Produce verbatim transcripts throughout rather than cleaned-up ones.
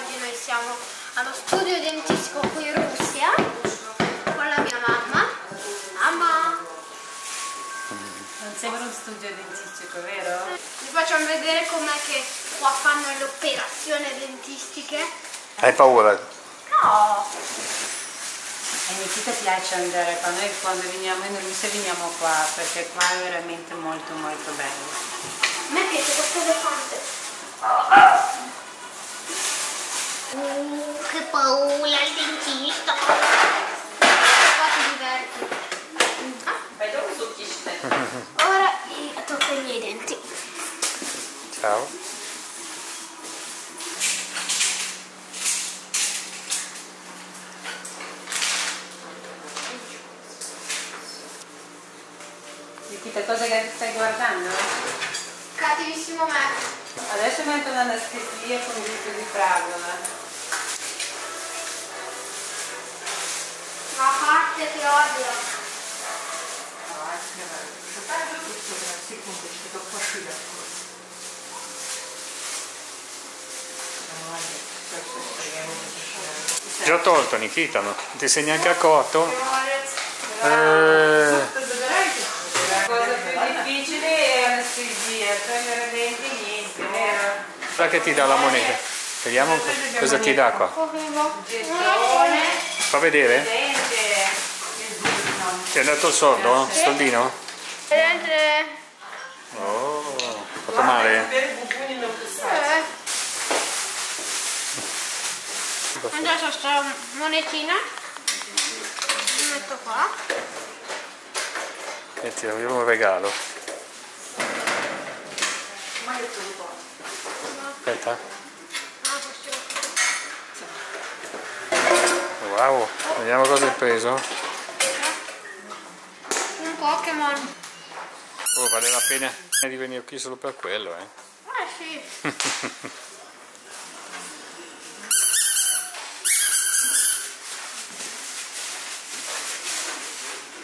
oggi noi siamo allo studio dentistico qui in Russia con la mia mamma. Mamma! Non sembra uno studio dentistico, vero? Vi facciamo vedere com'è che qua fanno le operazioni dentistiche. Hai paura? No! A Nikita piace andare qua, noi quando veniamo in Russia veniamo qua perché qua è veramente molto molto bello. A me piace questo elefante. Uh, che paura il dentista! Qua ti diverti. Ah, vai dopo succiste. Ora tocco i miei denti. Ciao. Nikita, cosa che stai guardando? Cattivissimo me. Adesso metto l'anestesia con gusto di fragola. La parte che odio. No, anche me. Se perdo tutto per un secondo ci tocco a fila. Già tolto, Nikita, no? Non ti sei neanche accorto? Eh... La cosa più difficile è l'anestesia, togliere denti niente. Che ti dà la moneta? Vediamo cosa ti dà qua. Fa vedere? Ti è andato il sordo? Il soldino? Oh, fatto male. Adesso questa monetina la metto qua. E ti avevo un regalo. Aspetta. Wow, vediamo cosa hai preso. Un Pokémon. Oh, vale la pena di venire qui solo per quello, eh? Ah, sì.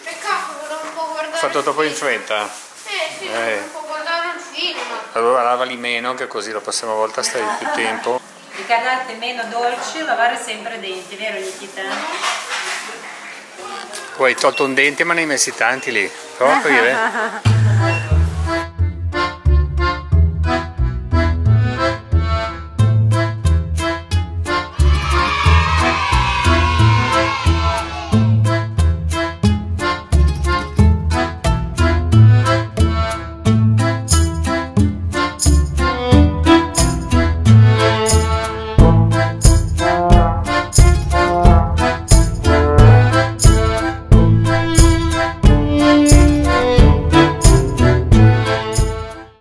Peccato, volevo un po' guardare. Ho fatto troppo in fretta. Eh, sì, eh. un po' Allora lavali meno, che così la prossima volta stai più tempo. Ricordate, meno dolci, lavare sempre i denti, vero Nikita? Poi hai tolto un dente ma ne hai messi tanti lì. Proprio, eh?